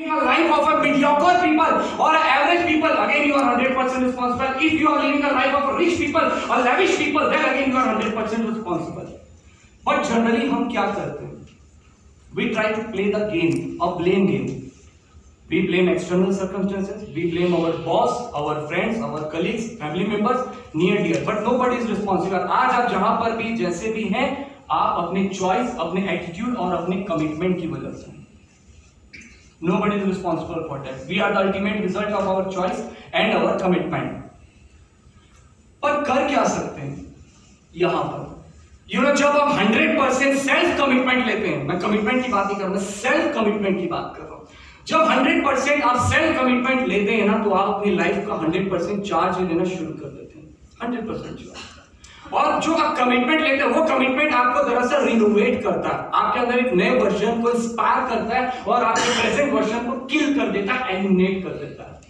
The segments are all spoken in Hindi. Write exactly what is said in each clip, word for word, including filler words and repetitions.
People, life of a mediocre people or an average people, again you are one hundred percent responsible. If you are living a life of rich people or lavish people, then again you are one hundred percent responsible. But generally, हम क्या करते हैं? We try to play the game, a blame game. We blame external circumstances. We blame our boss, our friends, our colleagues, family members, near dear. But nobody is responsible. आज आप जहाँ पर भी जैसे भी हैं, आप अपने choice, अपने attitude और अपने commitment की वजह से. Nobody is responsible for that. We are the ultimate result of our choice and our commitment. पर कर क्या सकते हैं यहाँ पर? You know, जब आप one hundred percent self commitment लेते हैं, मैं commitment की बात नहीं कर रहा, मैं self commitment की बात कर रहा हूँ. जब one hundred percent आप self commitment लेते हैं ना, तो आप अपनी life का one hundred percent charge लेना शुरू कर देते हैं. one hundred percent charge. और जो आप कमिटमेंट लेते हैं वो कमिटमेंट आपको दरअसल रिनोवेट करता है, आपके अंदर एक नए वर्जन को इंस्पायर करता है और आपके प्रेजेंट वर्जन को किल कर देता है, एलिमिनेट कर देता है.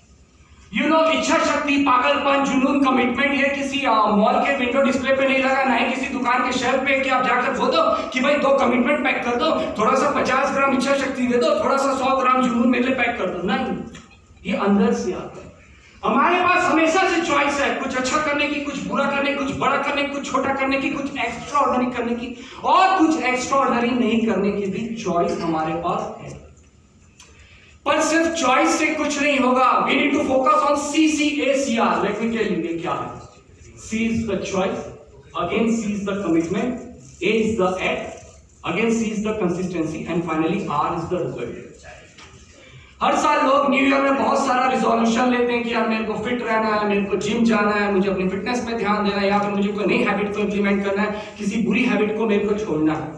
यू नो इच्छा शक्ति, पागलपन, जुनून, कमिटमेंट ये किसी मॉल के विंडो डिस्प्ले पे नहीं लगा, ना ही किसी दुकान के शेल्फ पे कि आप जाकर बोल दो कि भाई दो कमिटमेंट पैक कर दो, थोड़ा सा पचास ग्राम इच्छा शक्ति दे दो, थोड़ा सा सौ ग्राम जुनून मेरे लिए पैक कर दो. नहीं, ये अंदर से आता है. हमारे पास हमेशा से चॉइस है, कुछ अच्छा करने की, कुछ बुरा करने, कुछ बड़ा करने, कुछ छोटा करने की, कुछ एक्स्ट्रा ऑर्डिनरी करने की और कुछ एक्स्ट्रा ऑर्डिनरी नहीं करने की भी चॉइस हमारे पास है. पर सिर्फ चॉइस से कुछ नहीं होगा. We need to focus on C C A C R. Let me tell you क्या है. C is the choice, again C is the commitment, A is the act, again C is the consistency and finally R is the result. हर साल लोग न्यू ईयर में बहुत सारा रिजोल्यूशन लेते हैं कि यार मेरे को फिट रहना है, मेरे को जिम जाना है, मुझे अपनी फिटनेस पे ध्यान देना है, या फिर मुझे कोई नई हैबिट को इम्प्लीमेंट करना है, किसी बुरी हैबिट को मेरे को छोड़ना है.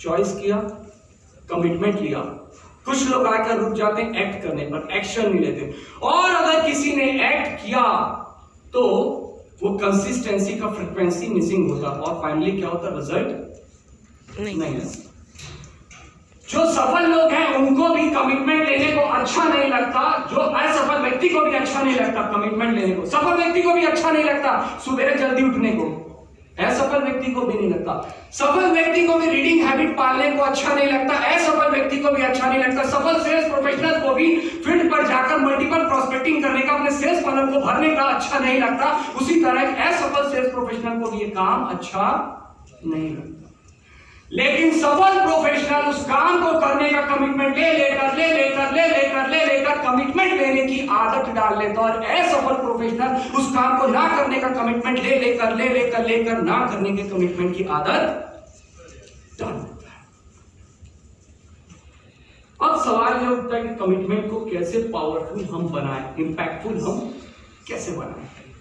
चॉइस किया, कमिटमेंट लिया. कुछ लोग आकर रुक जाते हैं एक्ट करने पर, एक्शन नहीं लेते. और अगर किसी ने एक्ट किया तो वो कंसिस्टेंसी का फ्रिक्वेंसी मिसिंग होता और फाइनली क्या होता, रिजल्ट नहीं, नहीं होता. जो सफल लोग हैं उनको भी कमिटमेंट लेने को अच्छा नहीं लगता, जो असफल व्यक्ति को भी अच्छा नहीं लगता कमिटमेंट लेने को. सफल व्यक्ति को भी अच्छा नहीं लगता सुबह जल्दी उठने को, असफल व्यक्ति को भी नहीं लगता. सफल व्यक्ति को भी रीडिंग हैबिट पालने को अच्छा नहीं लगता, असफल व्यक्ति को भी अच्छा नहीं लगता. सफल सेल्स प्रोफेशनल को भी फील्ड पर जाकर मल्टीपल प्रोस्पेक्टिंग करने का, अपने सेल्स फनल को भरने का अच्छा नहीं लगता. उसी तरह असफल सेल्स प्रोफेशनल को भी ये काम अच्छा नहीं लगता. लेकिन सफल प्रोफेशनल उस काम को करने का कमिटमेंट ले लेकर ले लेकर ले लेकर ले लेकर कमिटमेंट लेने की आदत डाल लेता और असफल प्रोफेशनल उस काम को ना करने का कमिटमेंट ले लेकर ले लेकर लेकर ना करने के कमिटमेंट की आदत डाल लेता है. अब सवाल यह उठता है कि कमिटमेंट को कैसे पावरफुल हम बनाए, इंपैक्टफुल हम कैसे बनाए.